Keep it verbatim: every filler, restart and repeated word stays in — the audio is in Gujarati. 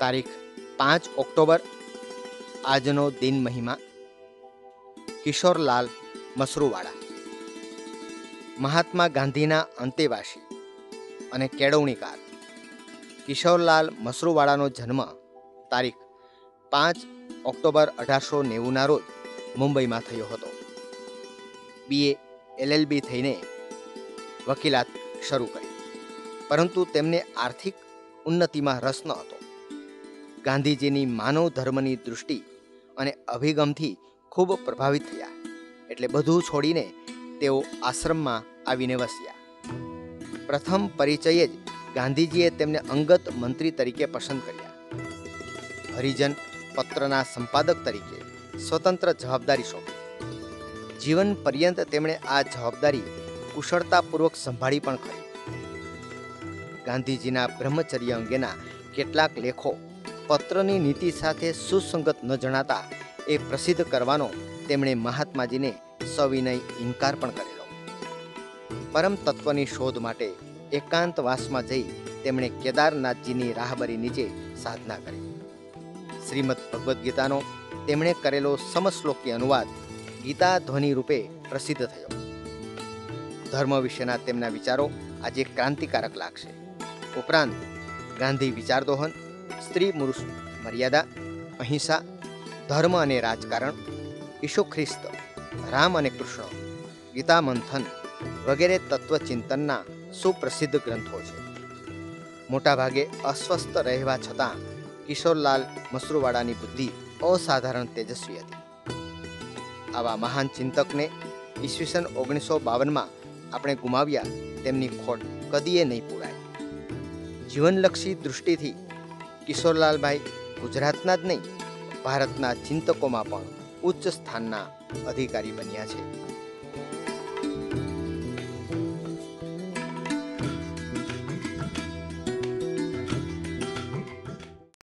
તારીખ પાંચ ઓક્ટોબર આજનો દિન મહિમા કિશોરલાલ મશરૂવાળા મહાત્મા ગાંધીના અંતેવાસી અને કેળવણીકાર કિશોરલાલ મશરૂવાળાનો જન્મ તારીખ પાંચ ઓક્ટોબર અઢારસો નેવુંના રોજ મુંબઈમાં થયો હતો. બીએ એલએલબી થઈને વકીલાત શરૂ કરી, પરંતુ તેમને આર્થિક ઉન્નતિમાં રસ ન હતો. ગાંધીજીની માનવ ધર્મની દૃષ્ટિ અને અભિગમથી ખૂબ પ્રભાવિત થયા, એટલે બધું છોડીને તેઓ આશ્રમમાં આવીને વસ્યા. પ્રથમ પરિચયે જ ગાંધીજીએ તેમને અંગત મંત્રી તરીકે પસંદ કર્યા. હરિજન પત્રના સંપાદક તરીકે સ્વતંત્ર જવાબદારી સોંપી. જીવન પર્યંત તેમણે આ જવાબદારી કુશળતાપૂર્વક સંભાળી પણ ખરી. ગાંધીજીના બ્રહ્મચર્ય અંગેના કેટલાક લેખો પત્રની નીતિ સાથે સુસંગત ન જણાતા એ પ્રસિદ્ધ કરવાનો તેમણે મહાત્માજીને સવિનય ઇનકાર પણ કરેલો. પરમ તત્વની શોધ માટે એકાંતવાસમાં જઈ તેમણે કેદારનાથજીની રાહબરી નીચે સાધના કરી. શ્રીમદ ભગવદ્ ગીતાનો તેમણે કરેલો સમશ્લોકી અનુવાદ ગીતાધ્વનિ રૂપે પ્રસિદ્ધ થયો. ધર્મ વિશેના તેમના વિચારો આજે ક્રાંતિકારક લાગશે. ઉપરાંત ગાંધી વિચારદોહન, સ્ત્રી પુરુષ મર્યાદા, અહિંસા, ધર્મ અને રાજકારણ, ઈસુ ખ્રિસ્ત, રામ અને કૃષ્ણ, ગીતા મંથન વગેરે તત્વચિંતનના સુપ્રસિદ્ધ ગ્રંથો છે. મોટાભાગે અસ્વસ્થ રહેવા છતાં કિશોરલાલ મશરૂવાળાની બુદ્ધિ અસાધારણ તેજસ્વી હતી. આવા મહાન ચિંતકને ઈસવીસન ઓગણીસો બાવનમાં આપણે ગુમાવ્યા. તેમની ખોટ કદીએ નહીં પૂરાય. જીવનલક્ષી દૃષ્ટિથી કિશોરલાલભાઈ ગુજરાતના જ નહીં, ભારતના ચિંતકોમાં પણ ઉચ્ચ સ્થાનના અધિકારી બન્યા છે.